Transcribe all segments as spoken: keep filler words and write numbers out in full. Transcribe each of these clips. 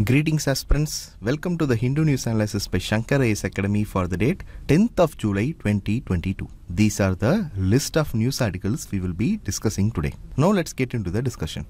Greetings aspirants, welcome to the Hindu News Analysis by Shankar I A S Academy for the date tenth of July twenty twenty-two. These are the list of news articles we will be discussing today. Now let's get into the discussion.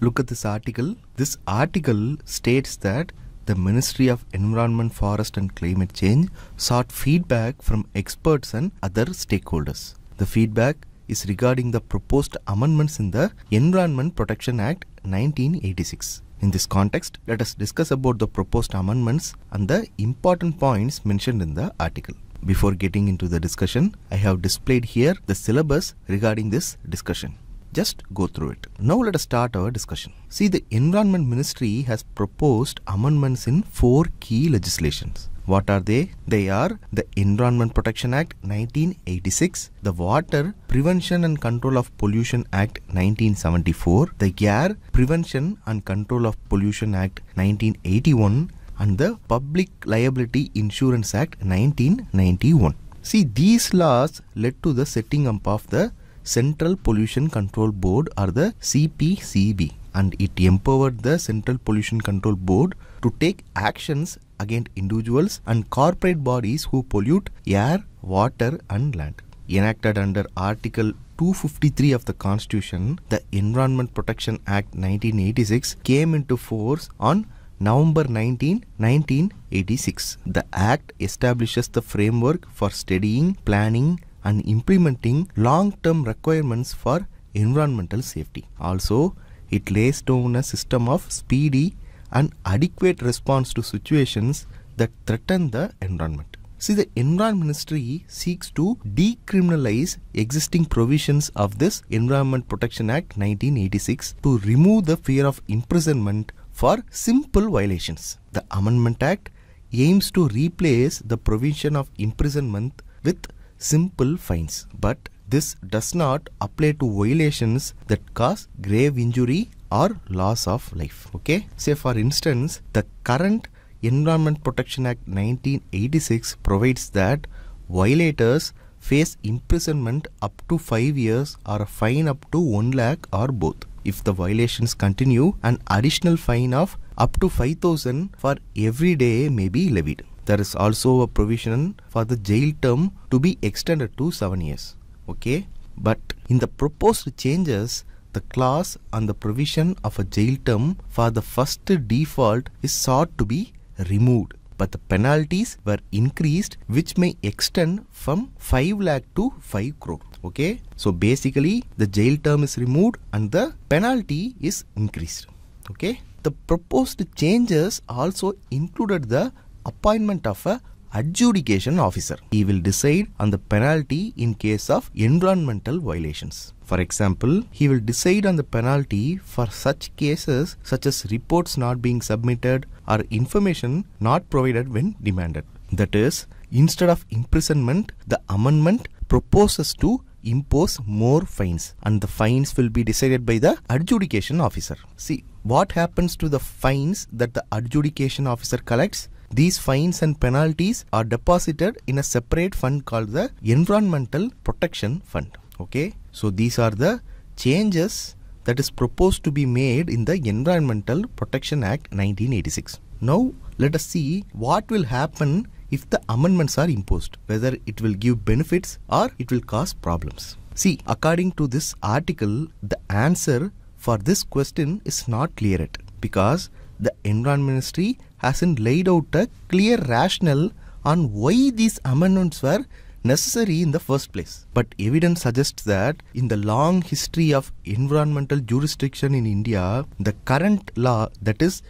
Look at this article. This article states that the Ministry of Environment, Forest and Climate Change sought feedback from experts and other stakeholders. The feedback is regarding the proposed amendments in the Environment Protection Act nineteen eighty-six. In this context, let us discuss about the proposed amendments and the important points mentioned in the article. Before getting into the discussion, I have displayed here the syllabus regarding this discussion. Just go through it. Now let us start our discussion. See, the Environment Ministry has proposed amendments in four key legislations. What are they? They are the Environment Protection Act nineteen eighty-six, the Water Prevention and Control of Pollution Act nineteen seventy-four, the Air Prevention and Control of Pollution Act nineteen eighty-one, and the Public Liability Insurance Act nineteen ninety-one. See, these laws led to the setting up of the Central Pollution Control Board or the C P C B, and it empowered the Central Pollution Control Board to take actions against individuals and corporate bodies who pollute air, water and land. Enacted under Article two fifty-three of the Constitution, the Environment Protection Act nineteen eighty-six came into force on November nineteenth nineteen eighty-six. The Act establishes the framework for studying, planning and implementing long-term requirements for environmental safety. Also, it lays down a system of speedy and adequate response to situations that threaten the environment. See, the Environment Ministry seeks to decriminalize existing provisions of this Environment Protection Act nineteen eighty-six to remove the fear of imprisonment for simple violations. The Amendment Act aims to replace the provision of imprisonment with simple fines, but this does not apply to violations that cause grave injury or loss of life. Okay, say for instance, the current Environment Protection Act nineteen eighty-six provides that violators face imprisonment up to five years or a fine up to one lakh or both. If the violations continue, an additional fine of up to five thousand for every day may be levied. There is also a provision for the jail term to be extended to seven years. Okay, but in the proposed changes, the clause on the provision of a jail term for the first default is sought to be removed, but the penalties were increased, which may extend from five lakh to five crore. Okay, so basically the jail term is removed and the penalty is increased. Okay, the proposed changes also included the appointment of a adjudication officer. He will decide on the penalty in case of environmental violations. For example, he will decide on the penalty for such cases such as reports not being submitted or information not provided when demanded. That is, instead of imprisonment, the amendment proposes to impose more fines, and the fines will be decided by the adjudication officer. See, what happens to the fines that the adjudication officer collects? These fines and penalties are deposited in a separate fund called the Environmental Protection Fund. Okay, so these are the changes that is proposed to be made in the Environmental Protection Act nineteen eighty-six. Now let us see what will happen if the amendments are imposed, whether it will give benefits or it will cause problems. See, according to this article, the answer for this question is not clear yet, because the Environment Ministry hasn't laid out a clear rationale on why these amendments were necessary in the first place. But evidence suggests that in the long history of environmental jurisdiction in India, the current law, that is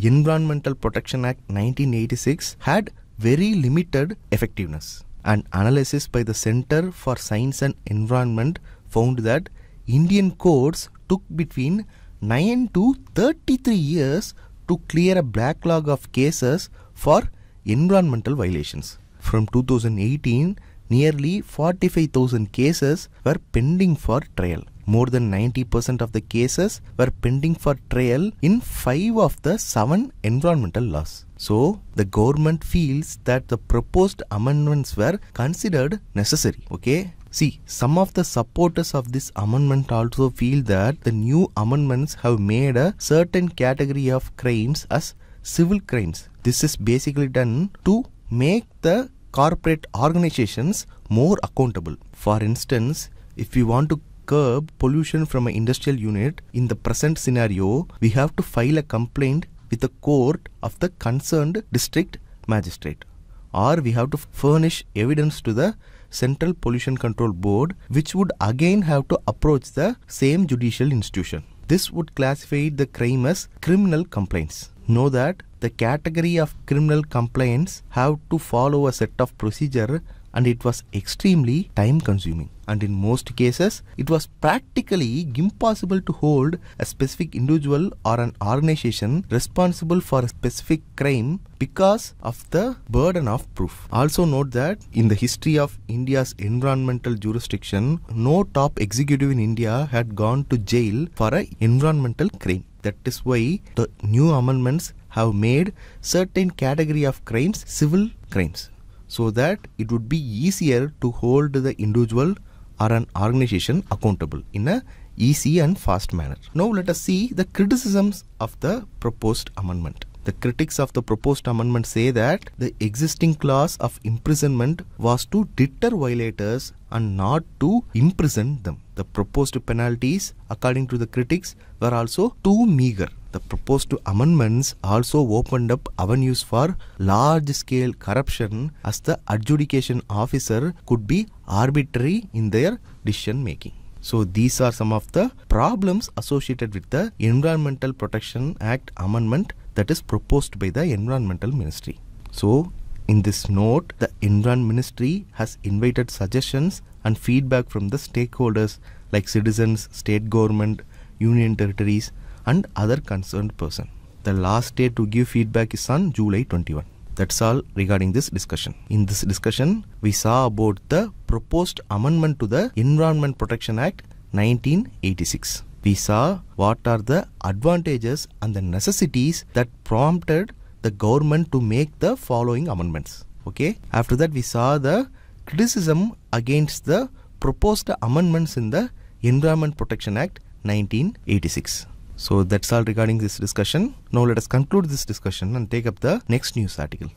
Environmental Protection Act nineteen eighty-six, had very limited effectiveness. An analysis by the Center for Science and Environment found that Indian courts took between nine to thirty-three years to clear a backlog of cases for environmental violations. From two thousand eighteen, nearly forty-five thousand cases were pending for trial. More than ninety percent of the cases were pending for trial in five of the seven environmental laws. So, the government feels that the proposed amendments were considered necessary. Okay. See, some of the supporters of this amendment also feel that the new amendments have made a certain category of crimes as civil crimes. This is basically done to make the corporate organizations more accountable. For instance, if you want to curb pollution from an industrial unit, in the present scenario, we have to file a complaint with the court of the concerned district magistrate, or we have to furnish evidence to the Central Pollution Control Board, which would again have to approach the same judicial institution. This would classify the crime as criminal complaints. Know that the category of criminal complaints have to follow a set of procedure, and it was extremely time consuming. And in most cases, it was practically impossible to hold a specific individual or an organization responsible for a specific crime because of the burden of proof. Also note that in the history of India's environmental jurisdiction, no top executive in India had gone to jail for an environmental crime. That is why the new amendments have made certain category of crimes civil crimes, so that it would be easier to hold the individual or an organization accountable in an easy and fast manner. Now let us see the criticisms of the proposed amendment. The critics of the proposed amendment say that the existing clause of imprisonment was to deter violators and not to imprison them. The proposed penalties, according to the critics, were also too meager. The proposed amendments also opened up avenues for large-scale corruption, as the adjudication officer could be arbitrary in their decision-making. So these are some of the problems associated with the Environmental Protection Act amendment that is proposed by the Environmental Ministry. So in this note, the Environment Ministry has invited suggestions and feedback from the stakeholders like citizens, state government, union territories, and other concerned person. The last day to give feedback is on July twenty-first. That's all regarding this discussion. In this discussion, we saw about the proposed amendment to the Environment Protection Act nineteen eighty-six. We saw what are the advantages and the necessities that prompted the government to make the following amendments. Okay. After that, we saw the criticism against the proposed amendments in the Environment Protection Act nineteen eighty-six. So that's all regarding this discussion. Now let us conclude this discussion and take up the next news article.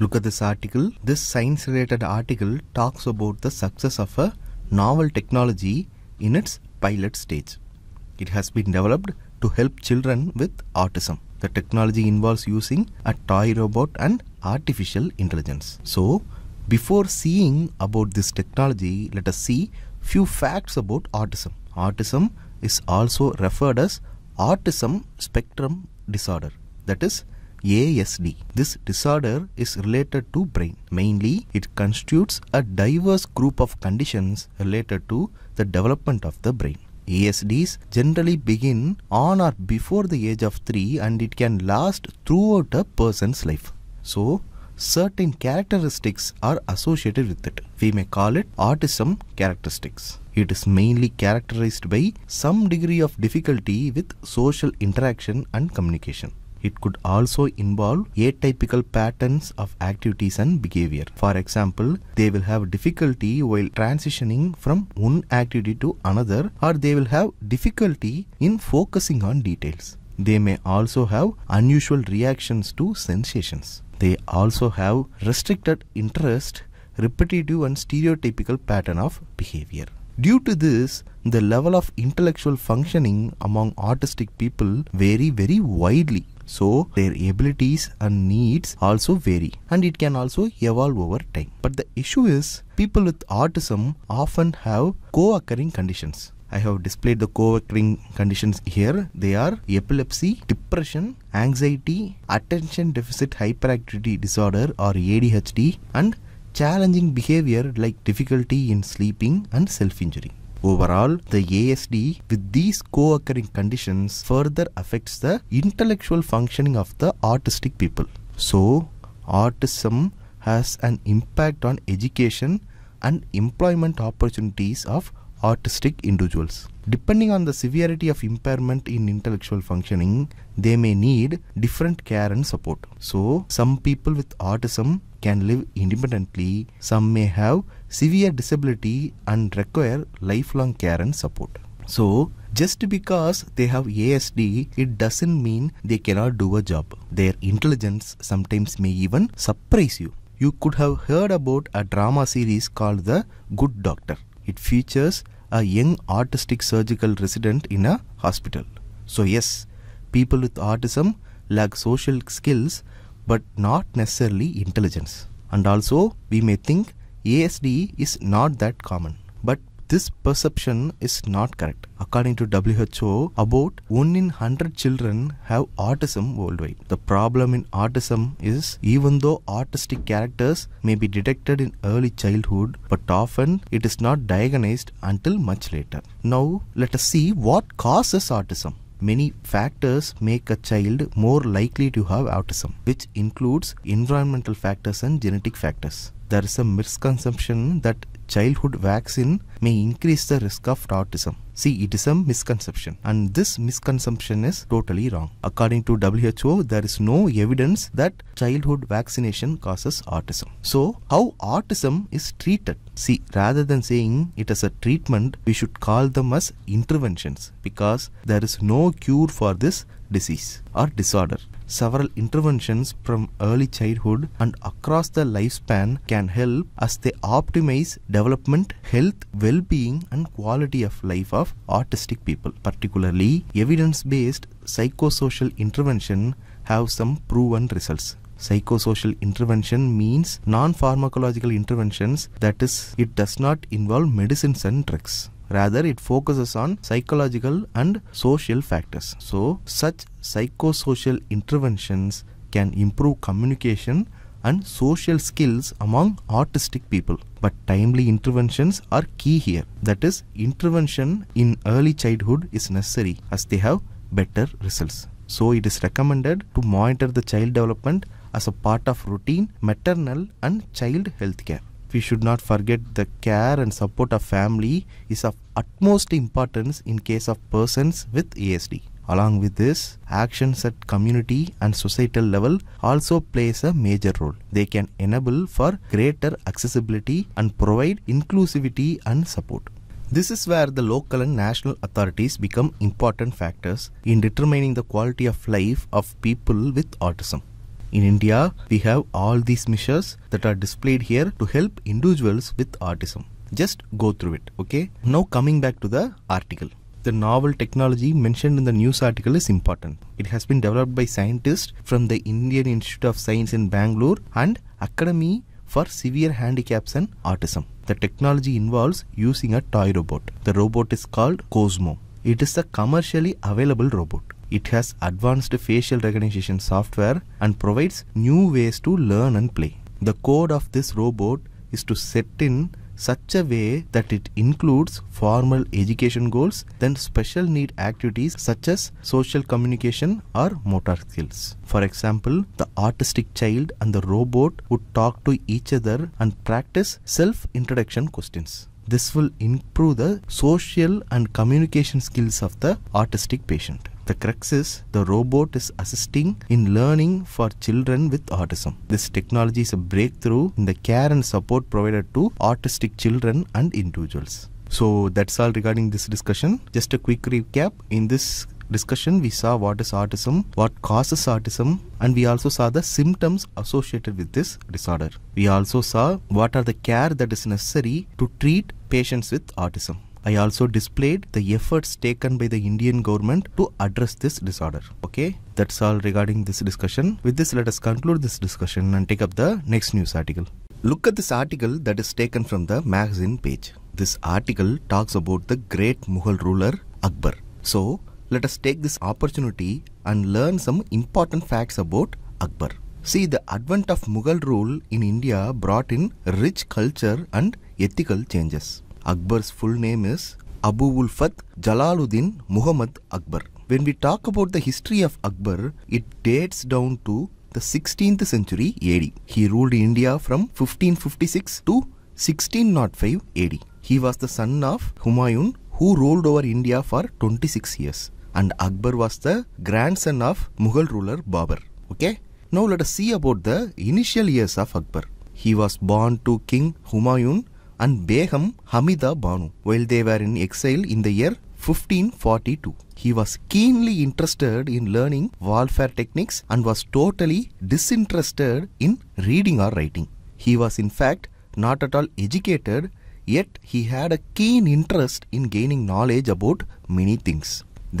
Look at this article. This science related article talks about the success of a novel technology in its pilot stage. It has been developed to help children with autism. The technology involves using a toy robot and artificial intelligence. So before seeing about this technology, let us see few facts about autism. Autism is also referred as autism spectrum disorder, that is A S D. This disorder is related to brain. Mainly, it constitutes a diverse group of conditions related to the development of the brain. A S Ds generally begin on or before the age of three, and it can last throughout a person's life. So, certain characteristics are associated with it. We may call it autism characteristics. It is mainly characterized by some degree of difficulty with social interaction and communication. It could also involve atypical patterns of activities and behavior. For example, they will have difficulty while transitioning from one activity to another, or they will have difficulty in focusing on details. They may also have unusual reactions to sensations. They also have restricted interest, repetitive and stereotypical pattern of behavior. Due to this, the level of intellectual functioning among autistic people vary very widely. So their abilities and needs also vary, and it can also evolve over time. But the issue is, people with autism often have co-occurring conditions. I have displayed the co-occurring conditions here. They are epilepsy, depression, anxiety, attention deficit hyperactivity disorder or A D H D, and challenging behavior like difficulty in sleeping and self-injury. Overall, the A S D with these co-occurring conditions further affects the intellectual functioning of the autistic people. So, autism has an impact on education and employment opportunities of autistic individuals. Depending on the severity of impairment in intellectual functioning, they may need different care and support. So, some people with autism can live independently, some may have severe disability and require lifelong care and support. So, Just because they have A S D, it doesn't mean they cannot do a job. Their intelligence sometimes may even surprise you. You could have heard about a drama series called The Good Doctor. It features a young autistic surgical resident in a hospital. So yes, people with autism lack social skills but not necessarily intelligence. And also, we may think A S D is not that common. But this perception is not correct. According to W H O, about one in one hundred children have autism worldwide. The problem in autism is, even though autistic characters may be detected in early childhood, but often it is not diagnosed until much later. Now, let us see what causes autism. Many factors make a child more likely to have autism, which includes environmental factors and genetic factors. There is a misconception that childhood vaccine may increase the risk of autism. See, it is a misconception, and this misconception is totally wrong. According to W H O, there is no evidence that childhood vaccination causes autism. So, how autism is treated? See, rather than saying it as a treatment, we should call them as interventions, because there is no cure for this disease or disorder. Several interventions from early childhood and across the lifespan can help as they optimize development, health, well-being and quality of life of autistic people. Particularly, evidence-based psychosocial intervention have some proven results. Psychosocial intervention means non-pharmacological interventions, that is, it does not involve medicines and drugs. Rather, it focuses on psychological and social factors. So, such psychosocial interventions can improve communication and social skills among autistic people. But timely interventions are key here. That is, intervention in early childhood is necessary as they have better results. So, it is recommended to monitor the child development as a part of routine maternal and child health care. We should not forget the care and support of family is of utmost importance in case of persons with A S D. Along with this, actions at community and societal level also plays a major role. They can enable for greater accessibility and provide inclusivity and support. This is where the local and national authorities become important factors in determining the quality of life of people with autism. In India, we have all these measures that are displayed here to help individuals with autism. Just go through it, okay? Now coming back to the article. The novel technology mentioned in the news article is important. It has been developed by scientists from the Indian Institute of Science in Bangalore and Academy for Severe Handicaps and Autism. The technology involves using a toy robot. The robot is called Cosmo. It is a commercially available robot. It has advanced facial recognition software and provides new ways to learn and play. The code of this robot is to set in such a way that it includes formal education goals, then special need activities such as social communication or motor skills. For example, the autistic child and the robot would talk to each other and practice self-introduction questions. This will improve the social and communication skills of the autistic patient. The crux is, the robot is assisting in learning for children with autism. This technology is a breakthrough in the care and support provided to autistic children and individuals. So that's all regarding this discussion. Just a quick recap. In this discussion, we saw what is autism, what causes autism, and we also saw the symptoms associated with this disorder. We also saw what are the care that is necessary to treat patients with autism. I also displayed the efforts taken by the Indian government to address this disorder. Okay, that's all regarding this discussion. With this, let us conclude this discussion and take up the next news article. Look at this article that is taken from the magazine page. This article talks about the great Mughal ruler Akbar. So, let us take this opportunity and learn some important facts about Akbar. See, the advent of Mughal rule in India brought in rich culture and ethical changes. Akbar's full name is Abu Ulfat Jalaluddin Muhammad Akbar. When we talk about the history of Akbar, it dates down to the sixteenth century A D. He ruled India from fifteen fifty-six to sixteen oh five A D. He was the son of Humayun, who ruled over India for twenty-six years. And Akbar was the grandson of Mughal ruler Babur. Okay? Now let us see about the initial years of Akbar. He was born to King Humayun and Begum Hamida Banu while they were in exile in the year fifteen forty-two. He was keenly interested in learning warfare techniques and was totally disinterested in reading or writing. He was in fact not at all educated, yet he had a keen interest in gaining knowledge about many things.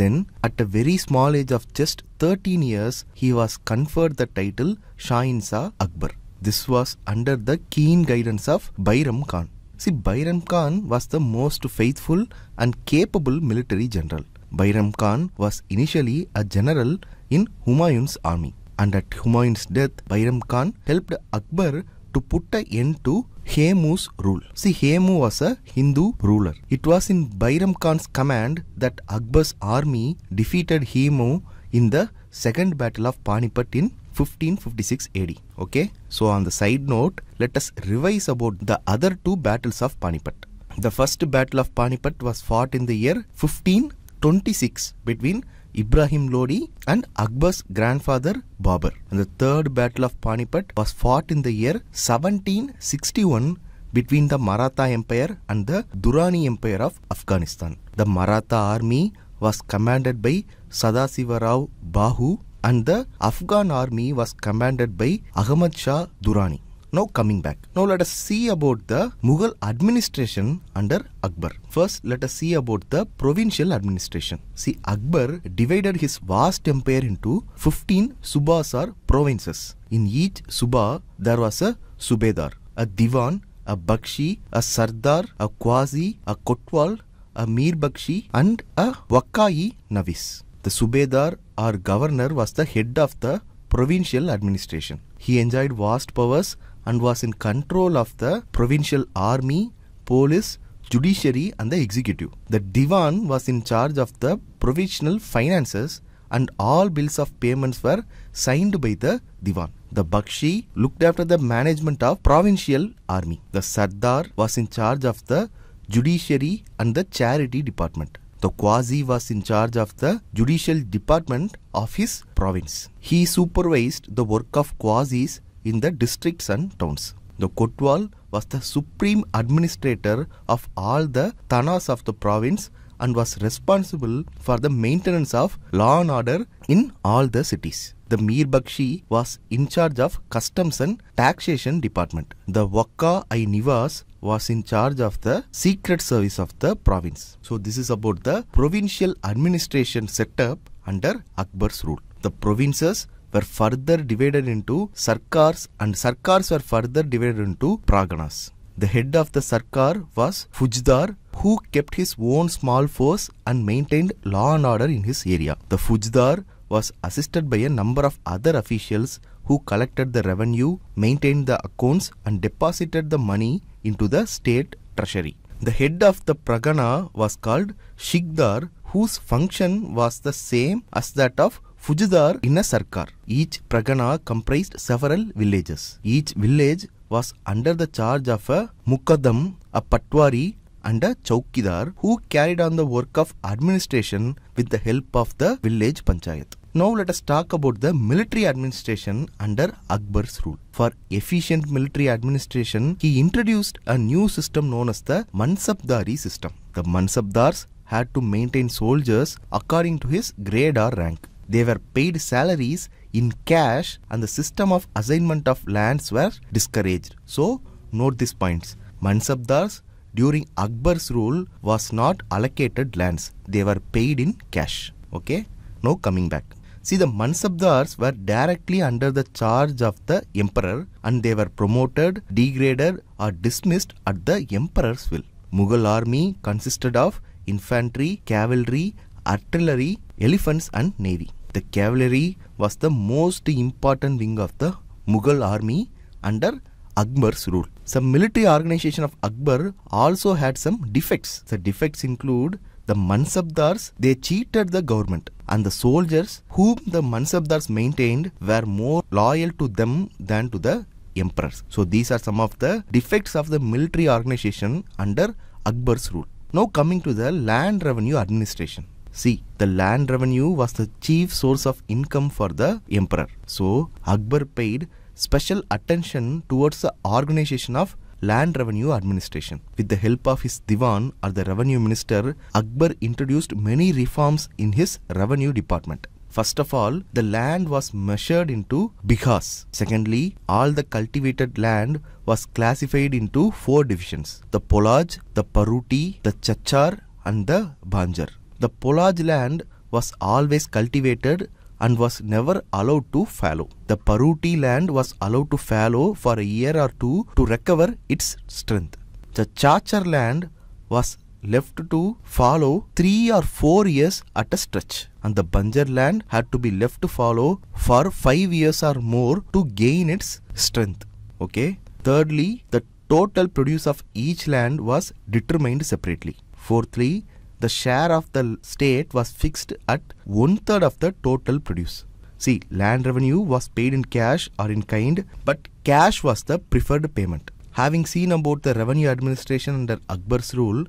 Then, at a very small age of just thirteen years, he was conferred the title Shahinshah Akbar. This was under the keen guidance of Bairam Khan. See, Bairam Khan was the most faithful and capable military general. Bairam Khan was initially a general in Humayun's army. And at Humayun's death, Bairam Khan helped Akbar to put an end to Hemu's rule. See, Hemu was a Hindu ruler. It was in Bairam Khan's command that Akbar's army defeated Hemu in the Second Battle of Panipat in fifteen fifty-six A D. Okay, so on the side note, let us revise about the other two battles of Panipat. The First Battle of Panipat was fought in the year fifteen twenty-six between Ibrahim Lodi and Akbar's grandfather Babur. And the Third Battle of Panipat was fought in the year seventeen sixty-one between the Maratha Empire and the Durrani Empire of Afghanistan. The Maratha army was commanded by Sadasiva Rao Bahu and the Afghan army was commanded by Ahmad Shah Durrani. Now coming back. Now let us see about the Mughal administration under Akbar. First, let us see about the provincial administration. See, Akbar divided his vast empire into fifteen subas or provinces. In each suba, there was a subedar, a diwan, a bakshi, a sardar, a qazi, a kotwal, a mir bakshi and a wakai navis. The subedar or governor was the head of the provincial administration. He enjoyed vast powers and was in control of the provincial army, police, judiciary and the executive. The Diwan was in charge of the provincial finances and all bills of payments were signed by the Diwan. The Bakshi looked after the management of provincial army. The Sardar was in charge of the judiciary and the charity department. The Qazi was in charge of the judicial department of his province. He supervised the work of Qazis in the districts and towns. The Kotwal was the supreme administrator of all the Thanas of the province and was responsible for the maintenance of law and order in all the cities. The Mir Bakshi was in charge of customs and taxation department. The Wakai Nivas was in charge of the secret service of the province. So this is about the provincial administration setup under Akbar's rule. The provinces were further divided into sarkars and sarkars were further divided into praganas. The head of the sarkar was Fujdar, who kept his own small force and maintained law and order in his area. The Fujdar was assisted by a number of other officials who collected the revenue, maintained the accounts and deposited the money into the state treasury. The head of the pragana was called Shikdar, whose function was the same as that of Fujdar in a sarkar. Each pragana comprised several villages. Each village was under the charge of a Mukaddam, a Patwari and a Chaukidar, who carried on the work of administration with the help of the village panchayat. Now let us talk about the military administration under Akbar's rule. For efficient military administration, he introduced a new system known as the Mansabdari system. The Mansabdars had to maintain soldiers according to his grade or rank. They were paid salaries in cash and the system of assignment of lands were discouraged. So, note these points. Mansabdars during Akbar's rule was not allocated lands. They were paid in cash. Okay, now coming back. See, the Mansabdars were directly under the charge of the emperor and they were promoted, degraded or dismissed at the emperor's will. Mughal army consisted of infantry, cavalry, artillery, elephants and navy. The cavalry was the most important wing of the Mughal army under Akbar's rule. Some military organization of Akbar also had some defects. The defects include the Mansabdars, they cheated the government, and the soldiers whom the Mansabdars maintained were more loyal to them than to the emperors. So these are some of the defects of the military organization under Akbar's rule. Now coming to the land revenue administration. See, the land revenue was the chief source of income for the emperor. So, Akbar paid special attention towards the organization of Land Revenue Administration. With the help of his Diwan or the Revenue Minister, Akbar introduced many reforms in his revenue department. First of all, the land was measured into bighas. Secondly, all the cultivated land was classified into four divisions: the Polaj, the Paruti, the Chachar and the Banjar. The Polaj land was always cultivated and was never allowed to fallow. The Paruti land was allowed to fallow for a year or two to recover its strength. The Chachar land was left to fallow three or four years at a stretch, and the Banjar land had to be left to fallow for five years or more to gain its strength. Okay. Thirdly, the total produce of each land was determined separately. Fourthly, the share of the state was fixed at one third of the total produce. See, land revenue was paid in cash or in kind, but cash was the preferred payment. Having seen about the revenue administration under Akbar's rule,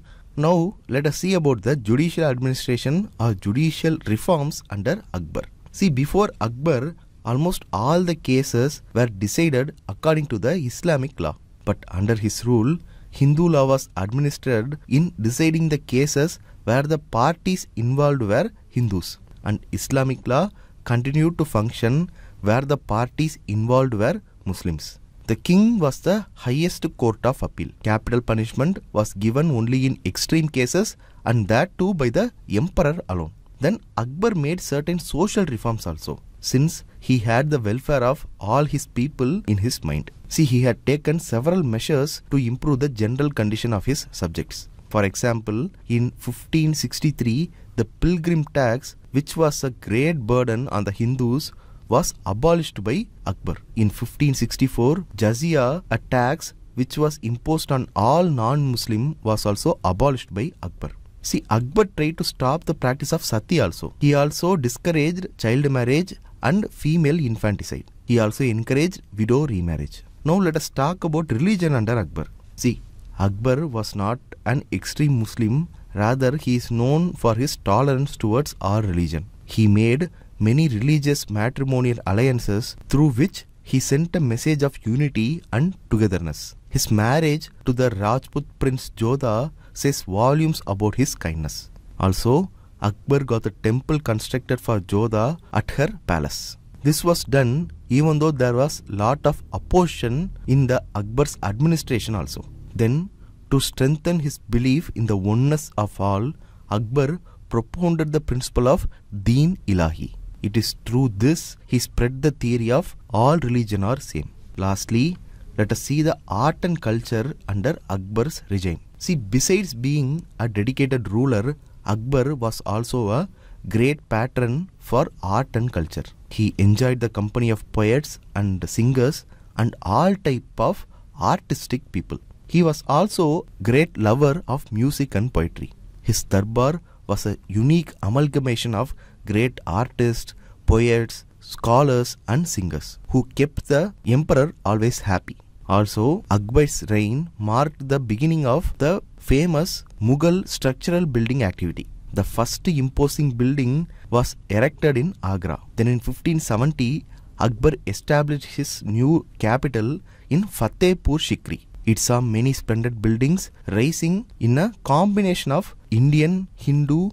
now let us see about the judicial administration or judicial reforms under Akbar. See, before Akbar, almost all the cases were decided according to the Islamic law. But under his rule, Hindu law was administered in deciding the cases where the parties involved were Hindus, and Islamic law continued to function where the parties involved were Muslims. The king was the highest court of appeal. Capital punishment was given only in extreme cases, and that too by the emperor alone. Then Akbar made certain social reforms also, since he had the welfare of all his people in his mind. See, he had taken several measures to improve the general condition of his subjects. For example, in fifteen sixty-three, the pilgrim tax, which was a great burden on the Hindus, was abolished by Akbar. In fifteen sixty-four, Jizya, a tax which was imposed on all non-Muslim, was also abolished by Akbar. See, Akbar tried to stop the practice of sati also. He also discouraged child marriage and female infanticide. He also encouraged widow remarriage. Now let us talk about religion under Akbar. See, Akbar was not an extreme Muslim. Rather, he is known for his tolerance towards our religion. He made many religious matrimonial alliances through which he sent a message of unity and togetherness. His marriage to the Rajput prince Jodha says volumes about his kindness. Also, Akbar got a temple constructed for Jodha at her palace. This was done even though there was lot of opposition in the Akbar's administration also. Then, to strengthen his belief in the oneness of all, Akbar propounded the principle of Deen Ilahi. It is through this he spread the theory of all religion are same. Lastly, let us see the art and culture under Akbar's regime. See, besides being a dedicated ruler, Akbar was also a great patron for art and culture. He enjoyed the company of poets and singers and all type of artistic people. He was also a great lover of music and poetry. His darbar was a unique amalgamation of great artists, poets, scholars and singers who kept the emperor always happy. Also, Akbar's reign marked the beginning of the famous Mughal structural building activity. The first imposing building was erected in Agra. Then in fifteen seventy, Akbar established his new capital in Fatehpur Sikri. It saw many splendid buildings rising in a combination of Indian, Hindu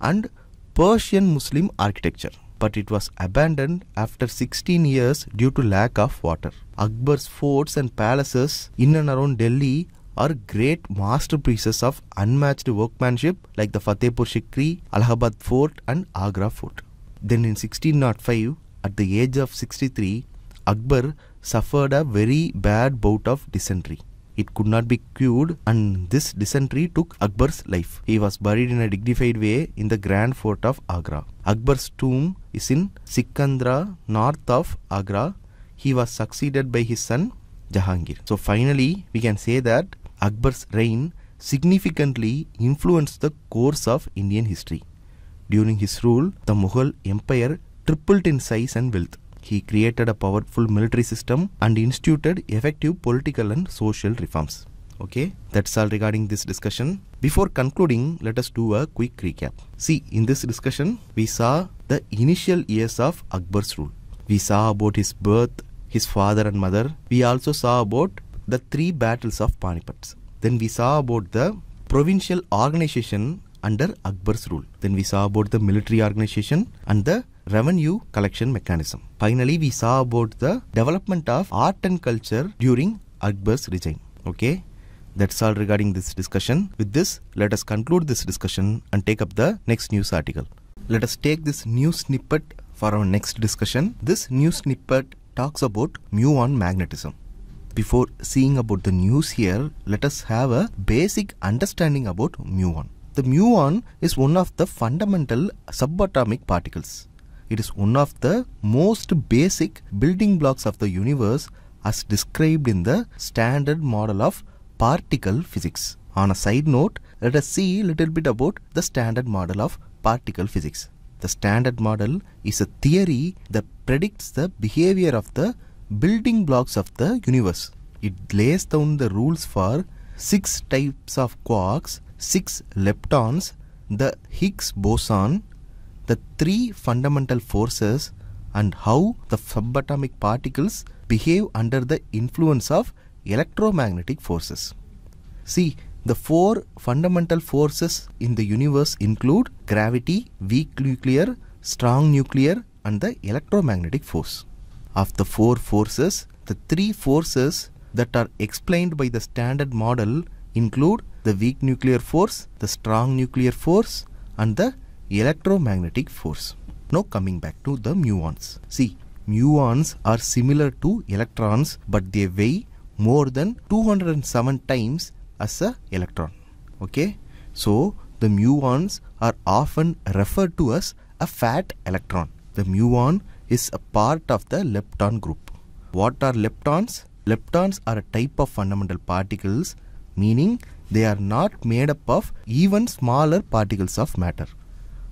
and Persian Muslim architecture. But it was abandoned after sixteen years due to lack of water. Akbar's forts and palaces in and around Delhi are great masterpieces of unmatched workmanship, like the Fatehpur Sikri, Allahabad Fort and Agra Fort. Then in sixteen oh five, at the age of sixty-three, Akbar suffered a very bad bout of dysentery. It could not be cured, and this dysentery took Akbar's life. He was buried in a dignified way in the Grand Fort of Agra. Akbar's tomb is in Sikandra, north of Agra. He was succeeded by his son Jahangir. So finally, we can say that Akbar's reign significantly influenced the course of Indian history. During his rule, the Mughal Empire tripled in size and wealth. He created a powerful military system and instituted effective political and social reforms. Okay, that's all regarding this discussion. Before concluding, let us do a quick recap. See, in this discussion, we saw the initial years of Akbar's rule. We saw about his birth, his father and mother. We also saw about the three battles of Panipat. Then we saw about the provincial organization under Akbar's rule. Then we saw about the military organization and the revenue collection mechanism. Finally, we saw about the development of art and culture during Akbar's regime. Okay, that's all regarding this discussion. With this, let us conclude this discussion and take up the next news article. Let us take this news snippet for our next discussion. This news snippet talks about muon magnetism. Before seeing about the news here, let us have a basic understanding about muon. The muon is one of the fundamental subatomic particles. It is one of the most basic building blocks of the universe as described in the standard model of particle physics. On a side note, let us see a little bit about the standard model of particle physics. The standard model is a theory that predicts the behavior of the building blocks of the universe. It lays down the rules for six types of quarks, six leptons, the Higgs boson, the three fundamental forces, and how the subatomic particles behave under the influence of electromagnetic forces. See, the four fundamental forces in the universe include gravity, weak nuclear, strong nuclear, and the electromagnetic force. Of the four forces, the three forces that are explained by the standard model include the weak nuclear force, the strong nuclear force, and the electromagnetic force. Now coming back to the muons. See, muons are similar to electrons, but they weigh more than two hundred seven times as an electron. Okay, so the muons are often referred to as a fat electron. The muon is a part of the lepton group. What are leptons? Leptons are a type of fundamental particles, meaning they are not made up of even smaller particles of matter.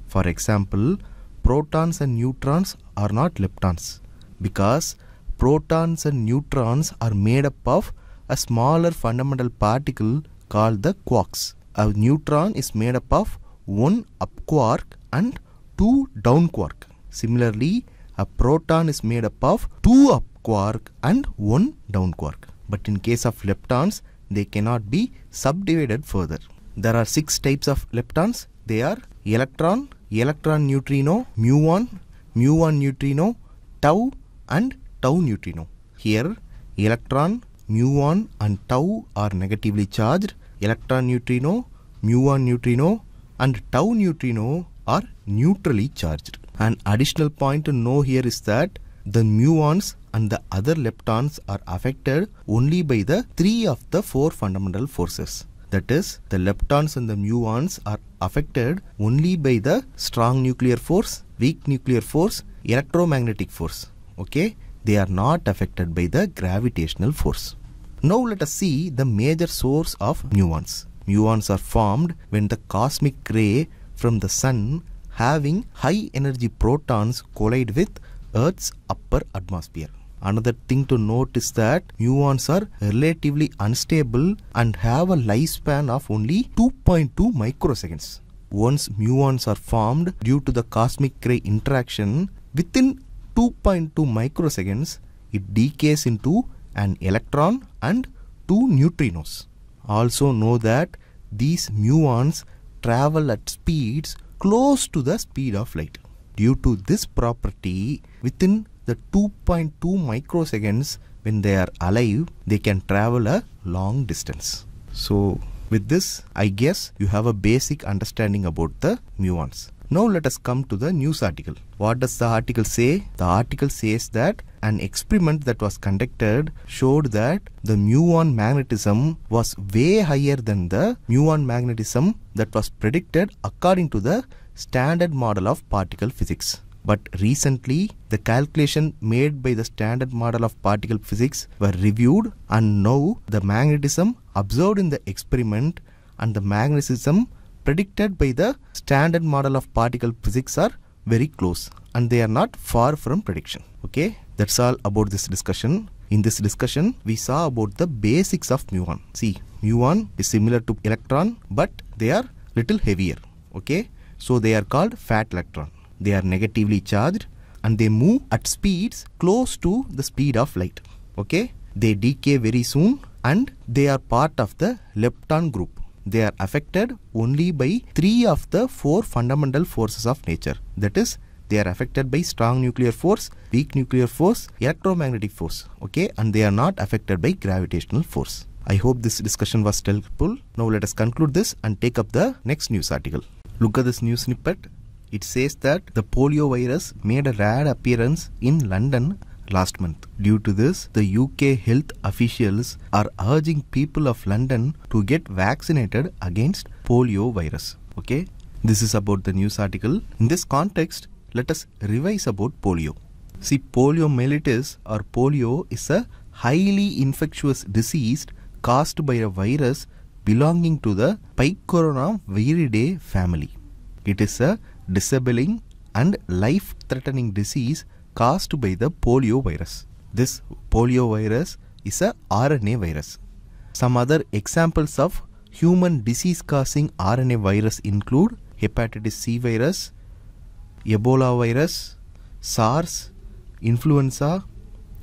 For example, protons and neutrons are not leptons because protons and neutrons are made up of a smaller fundamental particle called the quarks. A neutron is made up of one up quark and two down quark. Similarly, a proton is made up of two up quark and one down quark. But in case of leptons, they cannot be subdivided further. There are six types of leptons. They are electron, electron neutrino, muon, muon neutrino, tau, and tau neutrino. Here, electron, muon, and tau are negatively charged. Electron neutrino, muon neutrino, and tau neutrino are neutrally charged. An additional point to know here is that the muons and the other leptons are affected only by the three of the four fundamental forces. That is, the leptons and the muons are affected only by the strong nuclear force, weak nuclear force, electromagnetic force. Okay, they are not affected by the gravitational force. Now let us see the major source of muons. Muons are formed when the cosmic ray from the sun having high energy protons collide with Earth's upper atmosphere. Another thing to note is that muons are relatively unstable and have a lifespan of only two point two microseconds. Once muons are formed due to the cosmic ray interaction, within two point two microseconds, it decays into an electron and two neutrinos. Also know that these muons travel at speeds close to the speed of light. Due to this property, within the two point two microseconds when they are alive, they can travel a long distance. So with this, I guess you have a basic understanding about the muons. Now let us come to the news article. What does the article say? The article says that an experiment that was conducted showed that the muon magnetism was way higher than the muon magnetism that was predicted according to the standard model of particle physics. But recently, the calculation made by the standard model of particle physics were reviewed, and now the magnetism observed in the experiment and the magnetism predicted by the standard model of particle physics are very close, and they are not far from prediction. Okay, that's all about this discussion. In this discussion, we saw about the basics of muon. See, muon is similar to electron, but they are little heavier. Okay, so they are called fat electron. They are negatively charged and they move at speeds close to the speed of light. Okay, they decay very soon and they are part of the lepton group. They are affected only by three of the four fundamental forces of nature. That is, they are affected by strong nuclear force, weak nuclear force, electromagnetic force. Okay, and they are not affected by gravitational force. I hope this discussion was helpful. Now let us conclude this and take up the next news article. Look at this news snippet. It says that the polio virus made a rare appearance in London last month. Due to this, the U K health officials are urging people of London to get vaccinated against polio virus. Okay, this is about the news article. In this context, let us revise about polio. See, poliomyelitis or polio is a highly infectious disease caused by a virus belonging to the Picornaviridae family. It is a disabling and life-threatening disease caused by the polio virus. This polio virus is a R N A virus. Some other examples of human disease-causing R N A virus include hepatitis C virus, Ebola virus, SARS, influenza,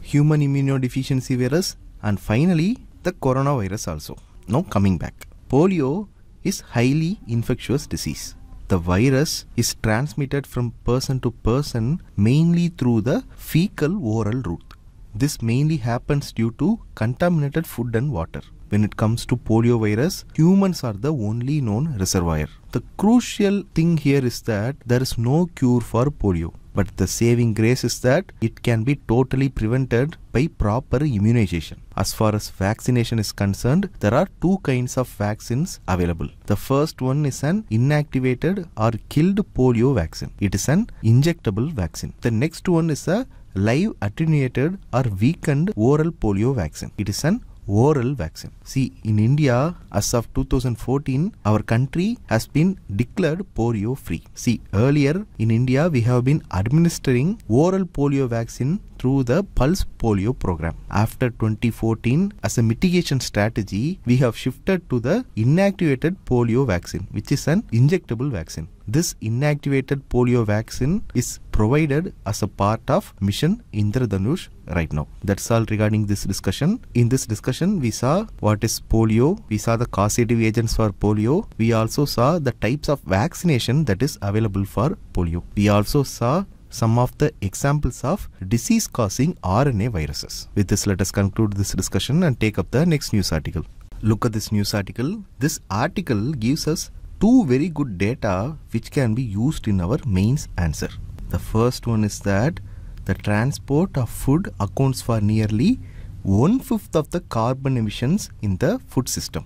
human immunodeficiency virus, and finally the coronavirus also. Now coming back, polio is highly infectious disease. The virus is transmitted from person to person mainly through the fecal-oral route. This mainly happens due to contaminated food and water. When it comes to poliovirus, humans are the only known reservoir. The crucial thing here is that there is no cure for polio. But the saving grace is that it can be totally prevented by proper immunization. As far as vaccination is concerned, there are two kinds of vaccines available. The first one is an inactivated or killed polio vaccine. It is an injectable vaccine. The next one is a live attenuated or weakened oral polio vaccine. It is an oral vaccine. See, in India, as of two thousand fourteen, our country has been declared polio free. See, earlier in India, we have been administering oral polio vaccine through the pulse polio program. After twenty fourteen, as a mitigation strategy, we have shifted to the inactivated polio vaccine, which is an injectable vaccine. This inactivated polio vaccine is provided as a part of Mission Indradhanush right now. That's all regarding this discussion. In this discussion, we saw what is polio, we saw the causative agents for polio, we also saw the types of vaccination that is available for polio. We also saw some of the examples of disease-causing R N A viruses. With this, let us conclude this discussion and take up the next news article. Look at this news article. This article gives us two very good data which can be used in our mains answer. The first one is that the transport of food accounts for nearly one-fifth of the carbon emissions in the food system.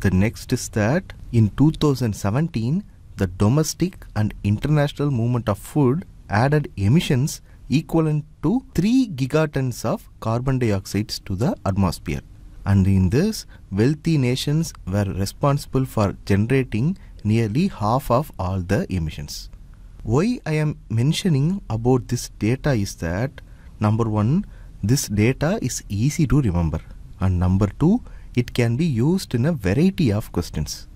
The next is that in two thousand seventeen, the domestic and international movement of food added emissions equivalent to three gigatons of carbon dioxide to the atmosphere. And in this, wealthy nations were responsible for generating nearly half of all the emissions. Why I am mentioning about this data is that, number one, this data is easy to remember. And number two, it can be used in a variety of questions.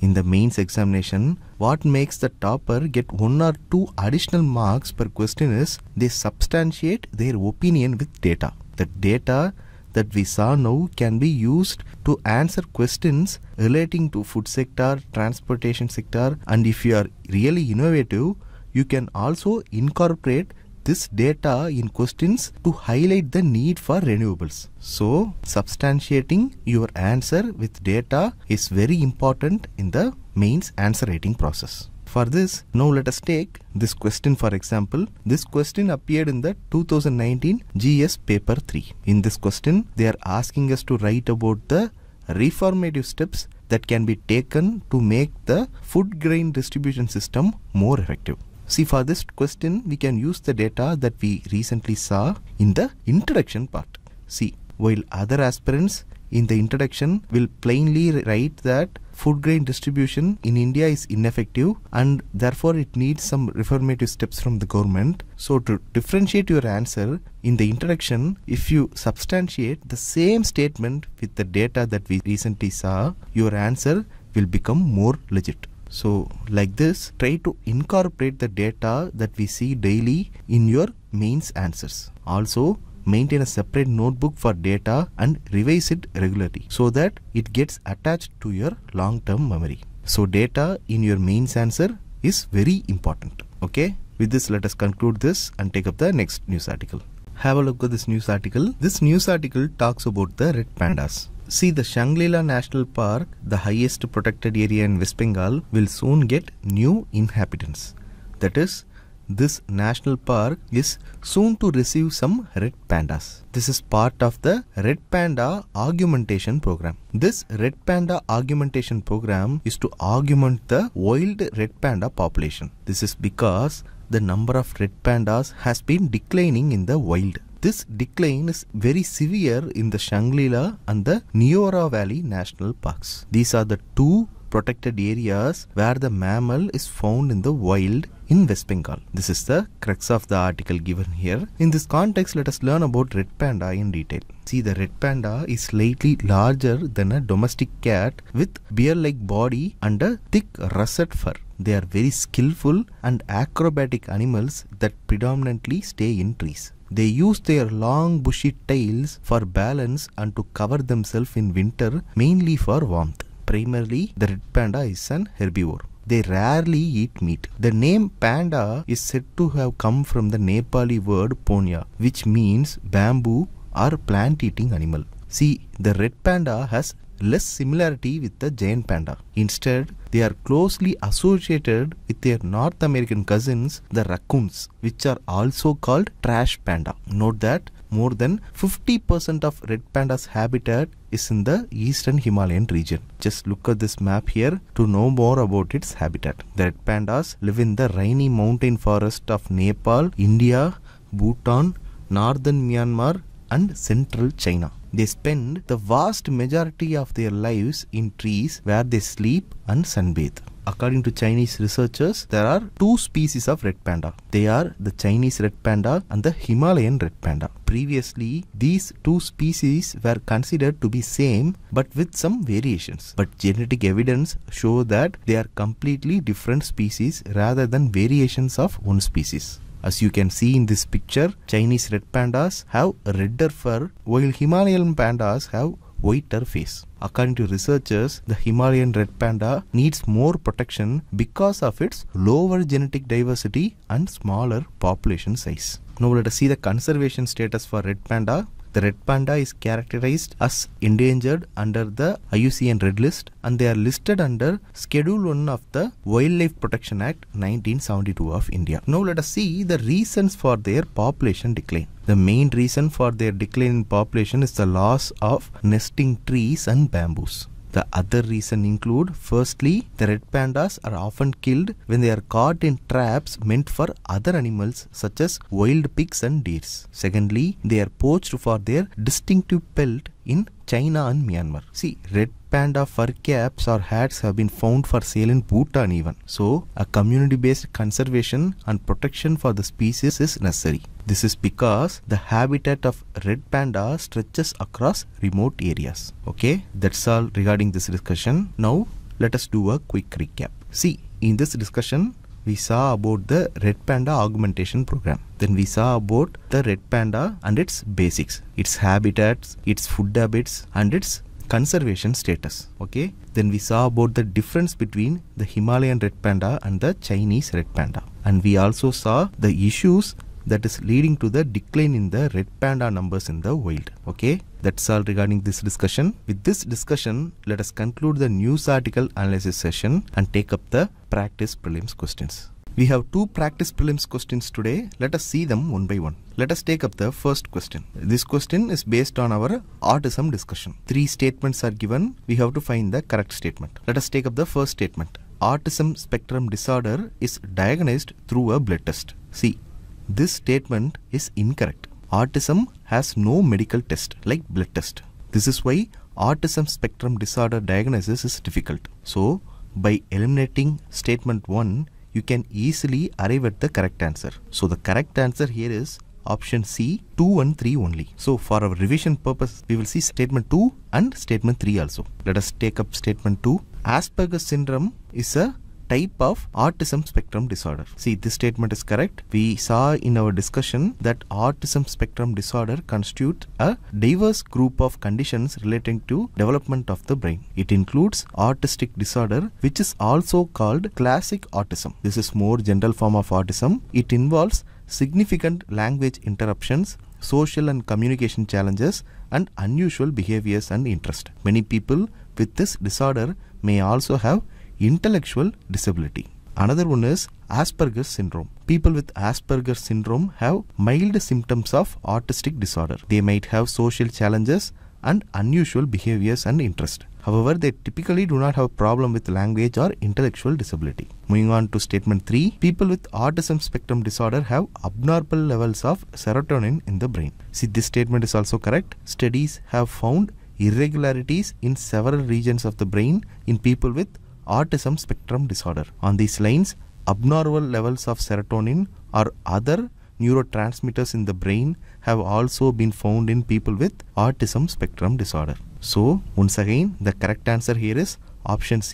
In the mains examination, what makes the topper get one or two additional marks per question is they substantiate their opinion with data. The data that we saw now can be used to answer questions relating to food sector, transportation sector, and if you are really innovative, you can also incorporate this data in questions to highlight the need for renewables. So, substantiating your answer with data is very important in the mains answer rating process. For this, now let us take this question for example. This question appeared in the two thousand nineteen G S paper three. In this question, they are asking us to write about the reformative steps that can be taken to make the food grain distribution system more effective. See, for this question, we can use the data that we recently saw in the introduction part. See, while other aspirants in the introduction will plainly write that food grain distribution in India is ineffective and therefore it needs some reformative steps from the government. So, to differentiate your answer in the introduction, if you substantiate the same statement with the data that we recently saw, your answer will become more legit. So, like this, try to incorporate the data that we see daily in your mains answers. Also, maintain a separate notebook for data and revise it regularly so that it gets attached to your long-term memory. So data in your mains answer is very important. Okay, with this let us conclude this and take up the next news article. Have a look at this news article. This news article talks about the red pandas. See, the Shangri-La National Park, the highest protected area in West Bengal, will soon get new inhabitants. That is, this national park is soon to receive some red pandas. This is part of the Red Panda Augmentation Program. This Red Panda Augmentation Program is to augment the wild red panda population. This is because the number of red pandas has been declining in the wild. This decline is very severe in the Shangri-La and the Neora Valley National Parks. These are the two protected areas where the mammal is found in the wild in West Bengal. This is the crux of the article given here. In this context, let us learn about red panda in detail. See, the red panda is slightly larger than a domestic cat with bear-like body and a thick russet fur. They are very skillful and acrobatic animals that predominantly stay in trees. They use their long bushy tails for balance and to cover themselves in winter, mainly for warmth. Primarily, the red panda is an herbivore. They rarely eat meat. The name panda is said to have come from the Nepali word ponya, which means bamboo or plant-eating animal. See, the red panda has less similarity with the giant panda. Instead, they are closely associated with their North American cousins, the raccoons, which are also called trash panda. Note that more than fifty percent of red panda's habitat is in the eastern Himalayan region. Just look at this map here to know more about its habitat. The red pandas live in the rainy mountain forest of Nepal, India, Bhutan, northern Myanmar, and central China. They spend the vast majority of their lives in trees where they sleep and sunbathe. According to Chinese researchers, there are two species of red panda. They are the Chinese red panda and the Himalayan red panda. Previously, these two species were considered to be same but with some variations. But genetic evidence shows that they are completely different species rather than variations of one species. As you can see in this picture, Chinese red pandas have redder fur while Himalayan pandas have whiter face. According to researchers, the Himalayan red panda needs more protection because of its lower genetic diversity and smaller population size. Now let us see the conservation status for red panda. The red panda is characterized as endangered under the I U C N Red List and they are listed under Schedule one of the Wildlife Protection Act nineteen seventy-two of India. Now let us see the reasons for their population decline. The main reason for their decline in population is the loss of nesting trees and bamboos. The other reason include, firstly, the red pandas are often killed when they are caught in traps meant for other animals such as wild pigs and deer. Secondly, they are poached for their distinctive pelt in China and Myanmar. See, red panda fur caps or hats have been found for sale in Bhutan even. So, a community-based conservation and protection for the species is necessary. This is because the habitat of red panda stretches across remote areas. Okay, that's all regarding this discussion. Now, let us do a quick recap. See, in this discussion, we saw about the red panda augmentation program. Then we saw about the red panda and its basics, its habitats, its food habits, and its conservation status. Okay, then we saw about the difference between the Himalayan red panda and the Chinese red panda, and we also saw the issues that is leading to the decline in the red panda numbers in the wild. Okay, that's all regarding this discussion. With this discussion, let us conclude the news article analysis session and take up the practice prelims questions. We have two practice prelims questions today. Let us see them one by one. Let us take up the first question. This question is based on our autism discussion. Three statements are given. We have to find the correct statement. Let us take up the first statement. Autism spectrum disorder is diagnosed through a blood test. See, this statement is incorrect. Autism has no medical test like blood test. This is why autism spectrum disorder diagnosis is difficult. So, by eliminating statement one, you can easily arrive at the correct answer. So the correct answer here is option C, two and three only. So for our revision purpose, we will see statement two and statement three also. Let us take up statement two. Asperger's syndrome is a type of autism spectrum disorder. See, this statement is correct. We saw in our discussion that autism spectrum disorder constitutes a diverse group of conditions relating to development of the brain. It includes autistic disorder, which is also called classic autism. This is more general form of autism. It involves significant language interruptions, social and communication challenges, and unusual behaviors and interest. Many people with this disorder may also have intellectual disability. Another one is Asperger's syndrome. People with Asperger's syndrome have mild symptoms of autistic disorder. They might have social challenges and unusual behaviors and interest. However, they typically do not have a problem with language or intellectual disability. Moving on to statement three, people with autism spectrum disorder have abnormal levels of serotonin in the brain. See, this statement is also correct. Studies have found irregularities in several regions of the brain in people with autism spectrum disorder. On these lines, abnormal levels of serotonin or other neurotransmitters in the brain have also been found in people with autism spectrum disorder. So, once again, the correct answer here is option C,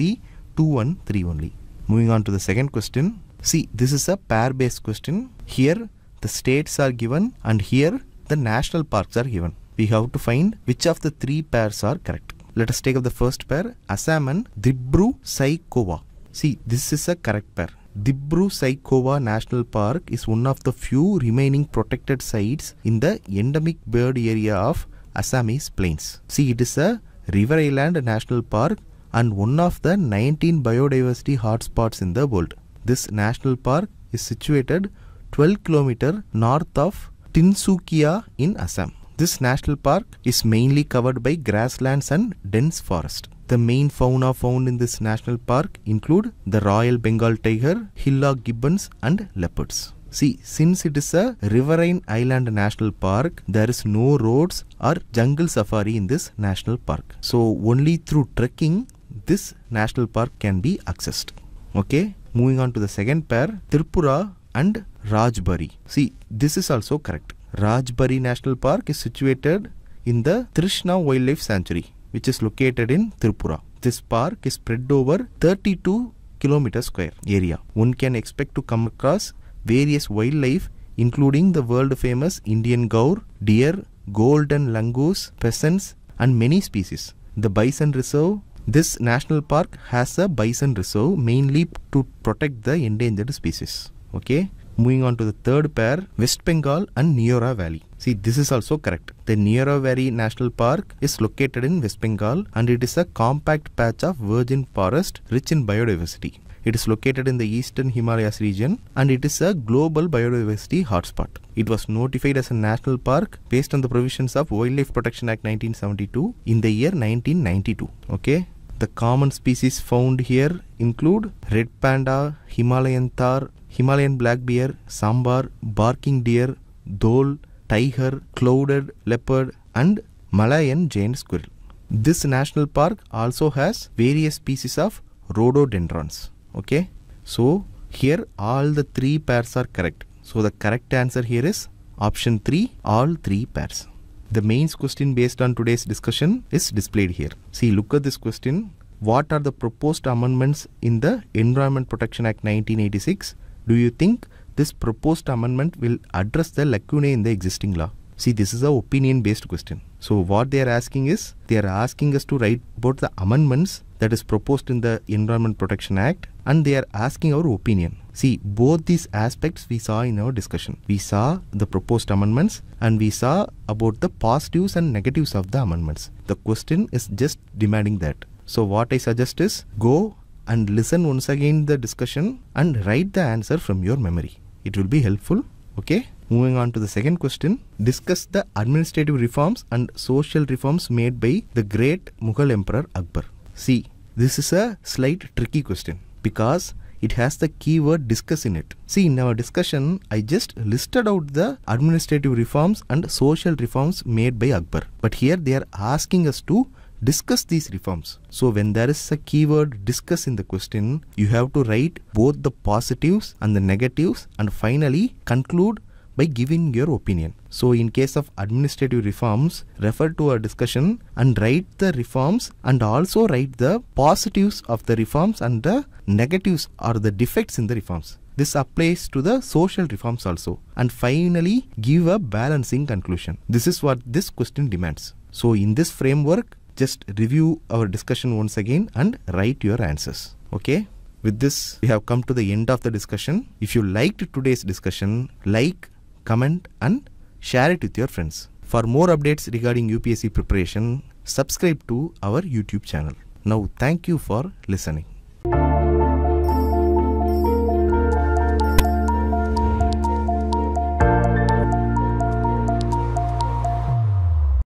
two one three only. Moving on to the second question. See, this is a pair-based question. Here, the states are given and here, the national parks are given. We have to find which of the three pairs are correct. Let us take up the first pair, Assam and Dibru-Saikhowa. See, this is a correct pair. Dibru-Saikhowa National Park is one of the few remaining protected sites in the endemic bird area of Assamese plains. See, it is a river island national park and one of the nineteen biodiversity hotspots in the world. This national park is situated twelve kilometers north of Tinsukia in Assam. This national park is mainly covered by grasslands and dense forest. The main fauna found in this national park include the Royal Bengal tiger, Hillock gibbons and leopards. See, since it is a riverine island national park, there is no roads or jungle safari in this national park. So, only through trekking, this national park can be accessed. Okay, moving on to the second pair, Tripura and Rajbari. See, this is also correct. Rajbari National Park is situated in the Trishna Wildlife Sanctuary, which is located in Tripura. This park is spread over thirty-two kilometer square area. One can expect to come across various wildlife including the world famous Indian gaur, deer, golden langurs, pheasants and many species. The bison reserve. This national park has a bison reserve mainly to protect the endangered species. Okay. Moving on to the third pair, West Bengal and Neora Valley. See, this is also correct. The Neora Valley National Park is located in West Bengal and it is a compact patch of virgin forest rich in biodiversity. It is located in the eastern Himalayas region and it is a global biodiversity hotspot. It was notified as a national park based on the provisions of Wildlife Protection Act nineteen seventy-two in the year nineteen ninety-two. Okay. The common species found here include red panda, Himalayan thar, Himalayan black bear, sambar, barking deer, dhol, tiger, clouded leopard and Malayan giant squirrel. This national park also has various species of rhododendrons. Okay, so here all the three pairs are correct. So the correct answer here is option three, all three pairs. The mains question based on today's discussion is displayed here. See, look at this question. What are the proposed amendments in the Environment Protection Act nineteen eighty-six? Do you think this proposed amendment will address the lacunae in the existing law? See, this is an opinion based question. So what they are asking is, they are asking us to write about the amendments that is proposed in the Environment Protection Act and they are asking our opinion. See, both these aspects we saw in our discussion. We saw the proposed amendments and we saw about the positives and negatives of the amendments. The question is just demanding that. So what I suggest is, go and listen once again the discussion and write the answer from your memory. It will be helpful. Okay. Moving on to the second question, discuss the administrative reforms and social reforms made by the great Mughal Emperor Akbar. See, this is a slight tricky question because it has the keyword discuss in it. See, in our discussion, I just listed out the administrative reforms and social reforms made by Akbar. But here they are asking us to discuss these reforms. So when there is a keyword discuss in the question, you have to write both the positives and the negatives and finally conclude by giving your opinion. So in case of administrative reforms, refer to our discussion and write the reforms and also write the positives of the reforms and the negatives are the defects in the reforms. This applies to the social reforms also. And finally, give a balancing conclusion. This is what this question demands. So in this framework, just review our discussion once again and write your answers. Okay? With this, we have come to the end of the discussion. If you liked today's discussion, like, comment and share it with your friends. For more updates regarding U P S C preparation, subscribe to our YouTube channel. Now, thank you for listening.